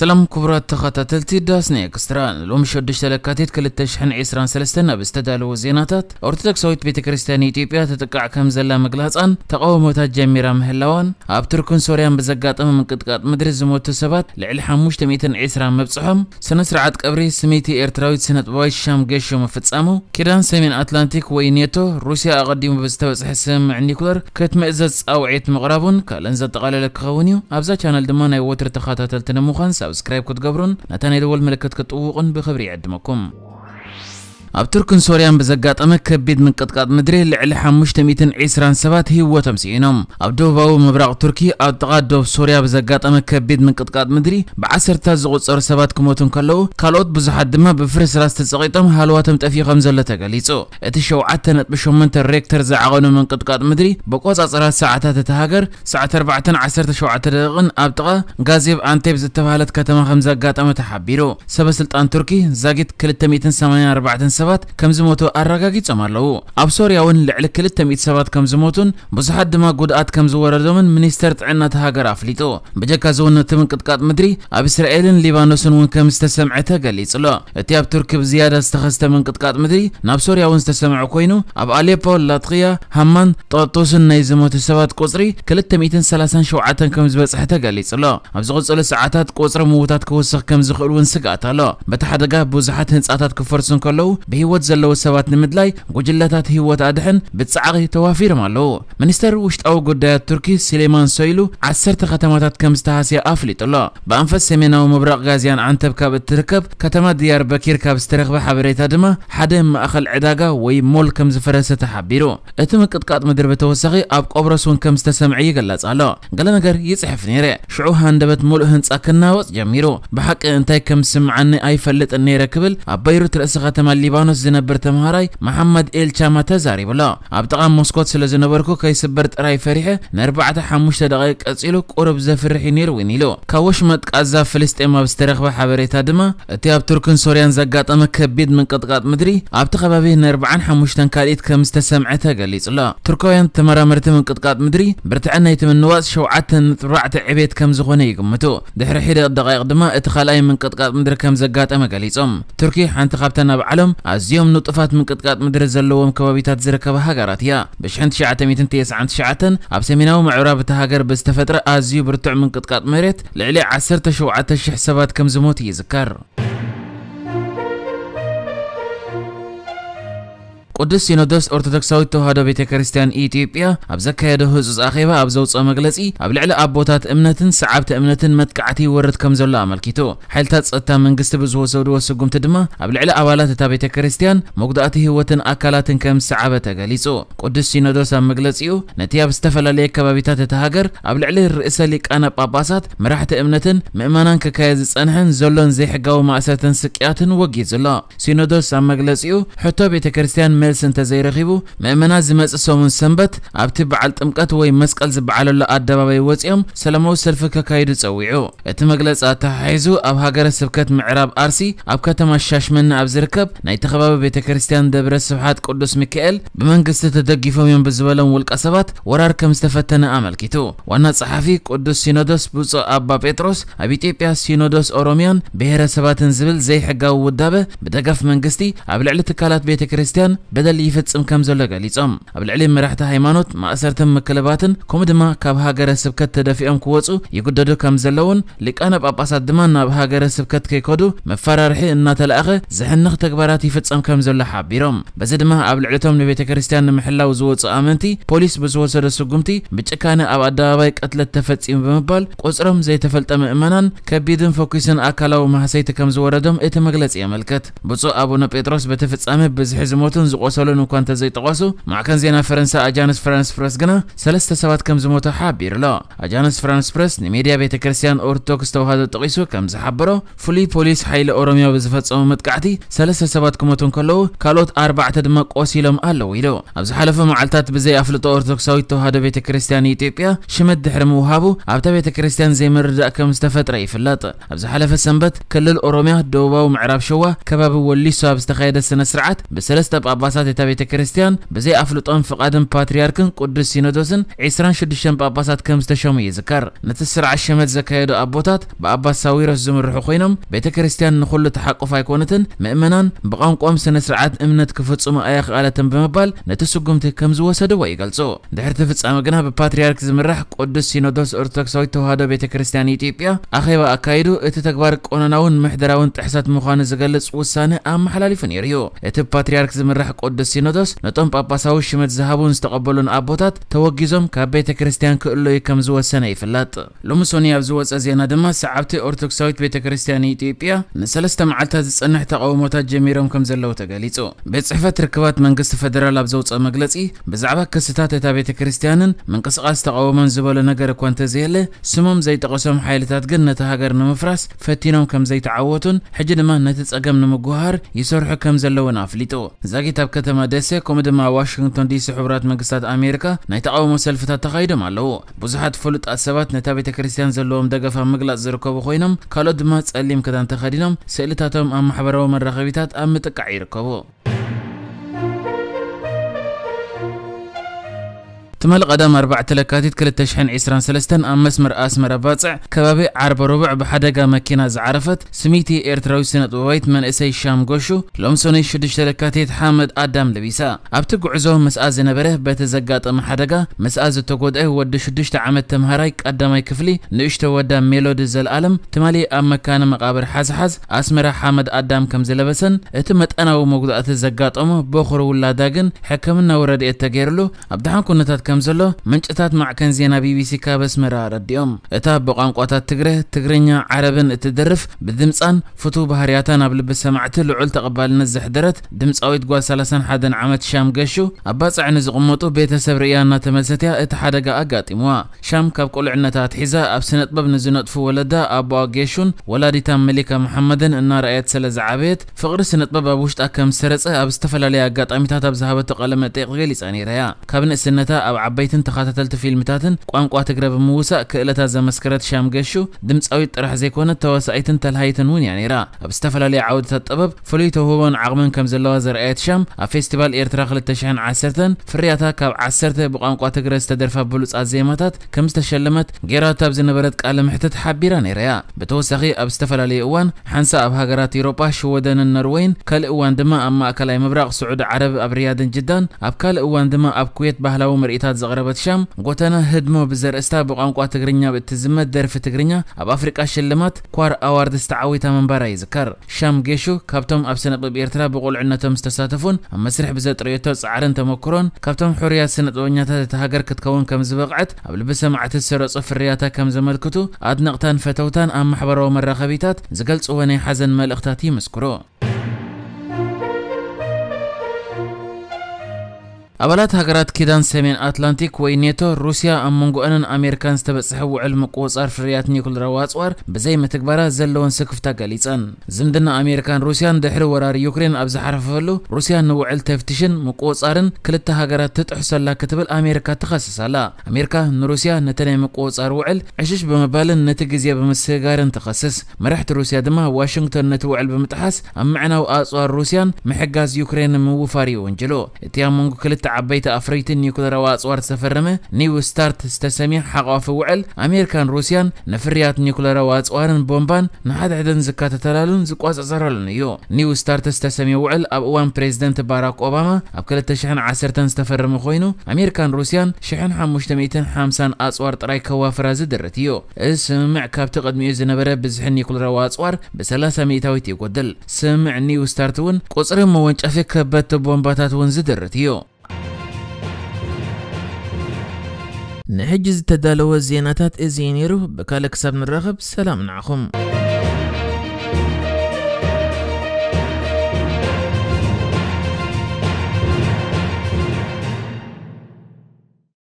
سلام كبرات تخطتلتي داسني كستران الأمش ودش تلكاتي كل التشحن عسران سلستنا باستدالو زيناتات أرتدكسويت بيتكريستاني تيبيا تتقع كم زلا مقلاتان تقاوموتات جميرة مهلوان أب تركون سوريان بزقات أمام قطقات مدري زموت السبات لعلحام مجتميتن عسران مبصحهم سنسرعت قبري سميتي إرتراويت سنة واي الشام قشو مفتسامو كيدان سمين أتلانتيك وينيتو روسيا أقديمو بستوسح السمع نيكولر كت مئزز أو عيت مغربون كالنزا تقاللك خونيو أبزا كانال دمانا يوتر تخطتلتنا مخانسا سبسكرايب كتقبرون نتاني دول ملكت كتقوقن بخبري عدمكم أب تركن سوريان بزقات أمك كبيد من قطقات مدري لعلى حمش تميتن عسران سبات هو تمسينهم أبدوباو مبرق تركي أبتقاد دوب سوريا بزقات أمك كبيد من قطقات مدري بعسر تزغط صار سبات كموتن كلو كالوت بزحد دما بفرس راس تزغيتهم هالواتم تأفي خمزة لتقاليتو اتشو عتنت بشومن الريكتر زعقانو من قطقات مدري بقوز أصرات ساعتها تتهاجر ساعة 14 تشوع ترغن أبتقى غازيب أنتيب زتفهلت كتما خمزة قات أم تحبيرو سبسلطان تركي زاقت كل تميتن 84 كم زموتو أرقاقيت أمارلو أب سوريا ون لعلك كل التميت سبات كم زموتون بزحد دما قدقات كم زوردو من منيسترت عنا تهاجر أفليتو بجاكا زون تمن قدقات مدري أب إسرائيل ليبانوسن ون كم استسمعتها قليت لا اتياب تركي بزيادة استخست من قدقات مدري ناب سوريا ون استسمعوا كوينو أب أليبو لاطقية همان طوطوسن نيزموتو سبات قصري كل التميتن سلاسن شوعاتا كم زبسحتها قليت لا أب زغزل ساعتات قصر موتات كوسخ كم زخلون سقاتا لا بتحدقا بوزحات هنساتات كفرسن كلو بهوت زلو سبات نمدلاي وجلاتات هوت أدحن بتصعغي توافير مالو منستر وشت أو قدايات تركي سليمان سويلو عسرت ختماتات كم استهاسية أفليت الله بأنفس سميناو مبرق غازيان عنتب كاب التركب كتما ديار بكير كاب استرغبة حبريتا دما حدا ما أخل عداقة ويمول كم زفرسة تحبيرو اتم قطقات مدربة توسخي أب قبرسون كم استسمعي قلات الله قال نقر يسحف نيري شعو هندبت مول هنس أكلنا وص جميرو بحق انتاي كم سمعني أي فلت النيرة كبل أبيروت الأسخة تمال ሊባኖስ ዝነብር ተማሃራይ መሐመድ ኤልቻማ ተዛሪብ ላ ኣብ ጥቓ ሞስኮት ስለ ዝነበርኩ ከይስበር ጥራይ ፈሪሐ ን4-5 ደቂቃ ቀጺሉ ቁርብ ዘፍርሕ ነይሩን ኢሉ ካወሽ መጥቃዛ ፍልስጤም ኣብ ዝተረኽበ ሓበሬታ ድማ እቲ ኣብ ቱርክን ሶርያን ዘጋጠመ ከቢድ ምንቅጥቃጥ ምድሪ ኣብቲ ከባቢ ን45 ካልኢት ከም ዝተሰምዐ ተገሊጹ ላ ቱርካውያን ተመራመርቲ ምንቅጥቃጥ ምድሪ ብርትዕ ናይቲ ምንዋጽ 7.4 ዕቤት ከም ዝኾነ ይግምቱ ድሕሪ ሒደ ደቂቕ ድማ እቲ ኻልኣይ ምንቅጥቃጥ ምድሪ ከም ዘጋጠመ ገሊጾም ቱርኪ ሓንቲ ካብተን ኣብ ዓለም أزيوم نطفات من قطقات مدري زلوهم كبابيتات زركبة هاجرات يا بشحن 999 أبسميناو معرابة هاجر بستفترة أزيو برتع من قطقات مريت لعلي 10 شوعات حسابات كم زموت يذكر قدس سينودوس أرتدكساويت توهادو بيتكريستيان إيتيوبيا أبزكايدو هزوز أخيبا أبزوز أمغلسي أبلعلى أبوتات أمنتن سعبت أمنتن متكعتي ورد كمزولا ملكيتو حيلتات سقطا من قست بزو سودو سقوم تدما أبلعلى أوالات تا بيتكريستيان مقدأتي هوتن أكالاتن كم سعبة تغاليسو قدس سينودوس أمغلسيو نتياب استفلا ليك كبابيتات تهاجر أبلعلى الرئيسة ليك أنا باباسات مراحت أمنتن مأمانان ككايزس أنحن زولون زي حقاو مأساتن سكياتن وقيزولا سينودوس أمغلسيو حتو بيتكريستيان سنت زيرخيبو مأمنا زمس سومن سنبت أبتب على تمقت وي مسقل زبعل لا أدبابي وصيم سلامو سلفك كايد تصويعو اتمغلص اتحيزو أب هاجر سبكت معراب أرسي أب كتما شاشمن أب زركب ناي تخباب بيتكريستيان دبر سبحات قدس ميكائيل بمنقست تدقيفهم يوم بزبلهم والقصبات وراركم استفتن عمل كيتو وانا صحفي قدس سينودوس بوصو أبا بيتروس أبيتي بيا سينودوس أوروميان بهر سباتن زبل زي حقاو ودابه بدقف منقستي أب لعلت كالات بيتكريستيان بدل يفتسم كم زلق ليصم قبل علم مرحت هيمانوت ما أسرتم مكلباتن كومدما كاب هاجر سبكت تدفئم كوصو يقددو كم زلون لك أنا بأبصات دمنا بهاجر سبكت كيكودو مفررحي إن تلأخ زحنخ تكبرات يفتسم كم زل حبيرم بزد ما قبل علتهم لبيت كريستيان محلة وزوج أمنتي بوليس بزوج سرس قمتي بتشكانة أبدا بايك قتلت تفتسم بمبال قصرم زي تفلت مأمنا كبيدن فوكسن أكلوا ما حسيت كم زوردم اتمغلت يملكت بزو أبونا بيتروس بتفتسم بزحزموتن وصلوا وكانت زي تقاسو مع كان زينا فرنسا أجانس فرانس برس جنا سلست سبات كم زموت حابير لا أجانس فرانس برس نميديا بيتكريستيان أورتوكس توهادو تقيسو كم زحبرو فولي بوليس حيل أوروميا بزفت صومت كعتي سلست سبات كموتون كلو كالوت 4 دماء قاسيلهم قالو يلو أبز حلفوا معلتات بزي أفلت أورتوكساوي توهادو بيتكريستيان إثيوبيا شمد حرمو هابو أبتا بيتكريستيان زي مردا كم استفت رأي فلات أبز حلف السنبت كل الأوروميا دوباو معراب شوا كباب واللي ساب استخيد السنة سرعت بسلست بأباس باباسات تابيت كريستيان بزي أفلطان فقادم باترياركن قدس سينودوسن عسران شدشن باباسات كمستشوم يذكر نتسرع الشمت زكايدو أبوتات باباس ساويروس زمر رحوينم بيت كريستيان نخل تحقق فايكونتن مؤمنان بقام قوم سنسرعات امنت كفصوم ايخ قالتن بمبال نتسقمت كمز وسدو ويقلصو دحرت فصام غنا بباتريارك زمرح قدس سينودوس ارتكسوي توحدو بيت كريستيان ايتيوبيا اخيبا اكايدو اتتكبار قونناون محدراون تحسات مخان زغلص وسانه ام حلاليفن يريو ات باتريارك زمرح قدس سينودوس نطم باباساو شمت زهابون استقبلون ابوتات توغيزوم كبيت كريستيان كلو كمز وسنه يفلط لومسونيا بزوص زينا دما سعبتي ارتكسويت بيت كريستيان ايتيوبيا نسلسته معلتها زصنح تقاومات جميرهم كم زلو تغليصو بصحفت ركبات منقست فدرال ابزوص مغلصي بزعبه كستات تا بيت كريستيان من قسقاس تقاومن زبل نجر كونت زيله سمم زي تقسم حيلتات جنته هاجر نمفرس فتينهم كم زي تعوتن حجد ما نتزقم نمغوهر يسرح كم زلو نافليتو زاغي تاب كتما دسه كومدما واشنطن دي سي حبرات منقستات امريكا نيتقاومو سلفتات تقايدم علو بزحت فلط اسبات نتا بيت كريستيان زلوهم دغفا مغلص زركبو خوينم كالود ما تصليم كدان تخدينم سئلتاتهم ام محبرو مرخبيتات ام تقع يركبو تمال قدام 4 لكاتيت كل التشحن 20 سلستن أم مسمر أسمر باطع كبابي عرب ربع بحدقة ماكينة زعرفت سميتي إيرتراوي سنة وويت من إسي الشام قوشو لومسوني 16 لكاتيت حامد آدم لبيسا أبتقو عزوه مسآز نبره بتزقات أم حدقة مسآز التقود إيه ودو 16 عام تمهراي قدامي كفلي نوشتو ودا ميلود الزلالم تمالي أم مكان مقابر حزحز أسمر حامد آدم كم زلبسن اتمت أنا ومقدقات الزقات أمه بوخر ولا داقن حكمنا ورد التقيرلو أبدحان كنتات كمزلو منجتات مع كنزينا بي بي سي كابس مرار اليوم اتاب بقانقوتات تجره تجرينيا عربن اتدرف بالدمصان فتو بهرياتان ابلب سمعت لعل تقبال نزح درت دمصاوي تقوا 30 حدن عمت شام قشو اباصع نزقمطو بيتسب ريانا تمساتيا ات حدقه اقاطموا شام كاب قلعنتات حيزا ابسنط ببن زنطفو ولدا ابوا قيشون ولاديتا ملكه محمدن ان رايت سلازعبيت فقر سنط باب وشتا كم سرصه ابستفلاليا اقاطميتات ابزهبت قلمه تيقغلي صاني ريا كابن سنتا عبيتن تخاتلت فيلمتاتن قانقوا تجرب موسى كالتا زمسكرت شام قشو دمصاوي طرح زيكونه توسايتن تلهايتن ون يعني را بستفلالي عوده الطبب فليته هون عقمن كم زلوا زرعيت شام فيستيفال ايرترا 2010 فرياتا كاب 10 بقانقوا تجرب استدرفا بلوص ازيماتات كم تشلمت غيراتاب زنبرت قال محتت حبيرا نيريا بتوسخي بستفلالي اوان حنسا اب هاجرات اوروبا شودن النروين كل اوان دما اما اكلاي مبرق سعود عرب اب ريادن جدا اب كل اوان دما اب كويت بهلاو مرئيتا زغربت شام قوتنا هدمو بزر استاب بقانقوا تجرينيا بتزمت درف تجرينيا اب افريقيا شلمات كوار اوارد استعويتا منبرا يذكر شام جيشو كابتم ابسنط بيرترا بقول عنتم مستساتفون اما سرح بزت ريتو صعرن تمكرون كابتم حريات سنط ونياتا تهاجر كتكون كم زبقعت قبل بسمعت السر صف الرياتا كم زملكتو ادنقتان فتوتان ام محبرو مرخبيتات زقلص وني حزن ملقتاتي مسكرو أبلات هاجرات كيدان سمين أتلانتيك وينيتو روسيا أم منقوأن أمريكان ستبصحو علم قوصار فريات نيكول رواصوار بزي ما تكبرا زلون سكفتا قليصان زمدنا أمريكان روسيا دحرو ورار يوكرين أبز حرفلو روسيا نوعل تفتشن مقوصارن كلتا هاجرات تتحصل لا كتبل أمريكا تخصصلا أمريكا نروسيا نتني مقوصار وعل عشش بمبالن نتجزيا بمسيجارن تخصص مرحت روسيا دما واشنطن نتوعل بمتحس أم معنا وآصوار روسيا محجاز يوكرين موفاري ونجلو تيامونغ كلتا عبيت أفريتن يكون رواص وارد سفرمه نيو ستارت استسمي حقا فوعل أمريكان روسيا نفريات نيكولا رواص وارن بومبان نحد عدن زكاة تلالون زقواز أزرالون نيو ستارت استسمي وعل أبوان بريزدنت باراك أوباما أبكل التشحن 10 استفرم خوينو أمريكان روسيا شحن حمشتميتن حامسان أسوار رايك وافراز درتيو اسمع كاب تقد ميوز نبره بزحن نيكولا رواص وار بسلاسة ميتاويتي قدل سمع نيو ستارتون قصر موانج أفك بات بومباتات ونز درتيو نحجز تدالو الزيناتات إزينيرو بكالك سبن الرغب سلام نعخم.